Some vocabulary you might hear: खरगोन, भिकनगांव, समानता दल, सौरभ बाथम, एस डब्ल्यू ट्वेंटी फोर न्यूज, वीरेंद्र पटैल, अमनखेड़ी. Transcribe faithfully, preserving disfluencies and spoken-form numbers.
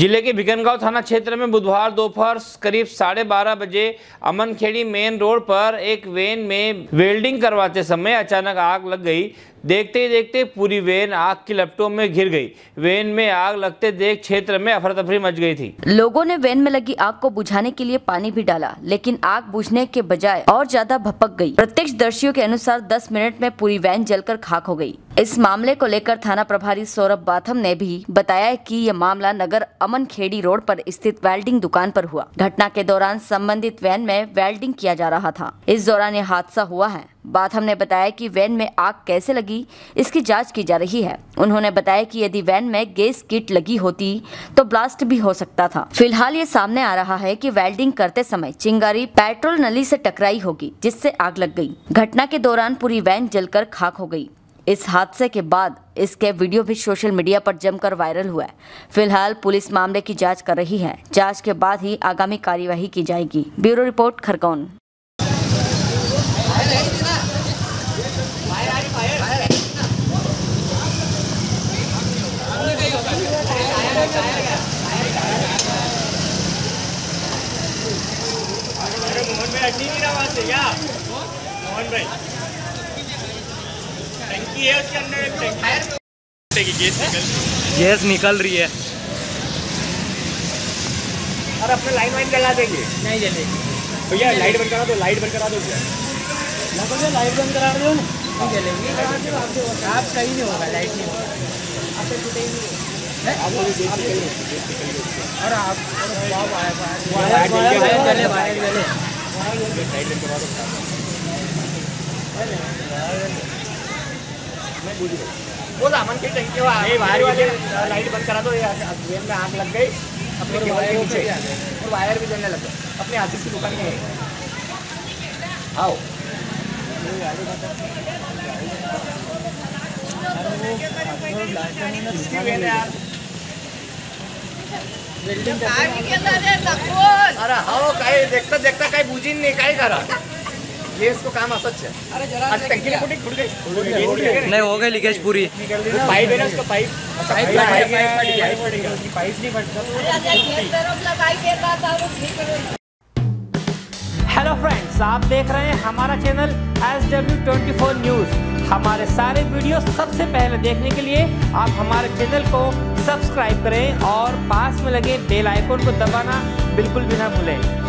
जिले के भिकनगांव थाना क्षेत्र में बुधवार दोपहर करीब साढ़े बारह बजे अमनखेड़ी मेन रोड पर एक वैन में वेल्डिंग करवाते समय अचानक आग लग गई। देखते ही देखते पूरी वैन आग की लपटों में घिर गई। वैन में आग लगते देख क्षेत्र में अफरा तफरी मच गई थी। लोगों ने वैन में लगी आग को बुझाने के लिए पानी भी डाला, लेकिन आग बुझने के बजाय और ज्यादा भपक गई। प्रत्यक्षदर्शियों के अनुसार दस मिनट में पूरी वैन जलकर खाक हो गई। इस मामले को लेकर थाना प्रभारी सौरभ बाथम ने भी बताया कि यह मामला नगर अमनखेड़ी रोड पर स्थित वेल्डिंग दुकान पर हुआ। घटना के दौरान संबंधित वैन में वेल्डिंग किया जा रहा था, इस दौरान यह हादसा हुआ है। बाथम ने बताया कि वैन में आग कैसे लगी इसकी जांच की जा रही है। उन्होंने बताया कि यदि वैन में गैस किट लगी होती तो ब्लास्ट भी हो सकता था। फिलहाल ये सामने आ रहा है कि वेल्डिंग करते समय चिंगारी पेट्रोल नली से टकराई होगी, जिससे आग लग गई। घटना के दौरान पूरी वैन जलकर खाक हो गई। इस हादसे के बाद इसके वीडियो भी सोशल मीडिया पर जमकर वायरल हुआ है। फिलहाल पुलिस मामले की जांच कर रही है। जांच के बाद ही आगामी कार्यवाही की जाएगी। Bureau report खरगोन। के अंदर गैस निकल रही है और अपने लाइन वाइन जला देंगे, नहीं जलेगी भैया। लाइट बंद करा दो, लाइट बंद करा दो भैया, लाइट बंद करा दो, नहीं जलेगी। आप सही नहीं होगा, लाइट नहीं होगा, आपसे छूटेगी। वो सामान की टंकी वायर वाले लाइट बंद करा दो, वेन में आग लग गई। अपने वायर भी चले और वायर भी जलने लग गए। अपने आशीष की दुकान में आओ, अरे हाओ काय देखता देखता काय बुझीन नाही काय करा। गैस को काम असच है। अरे जरा टंकी फूटी फूट गई, नहीं हो गई लीकेज पूरी। पाइप है ना उसका पाइप पाइप पाइप नहीं फटता। हेलो फ्रेंड्स, आप देख रहे हैं हमारा channel एस डब्ल्यू ट्वेंटी फोर न्यूज। हमारे सारे वीडियो सबसे पहले देखने के लिए आप हमारे चैनल को सब्सक्राइब करें और पास में लगे बेल आइकन को दबाना बिल्कुल भी ना भूलें।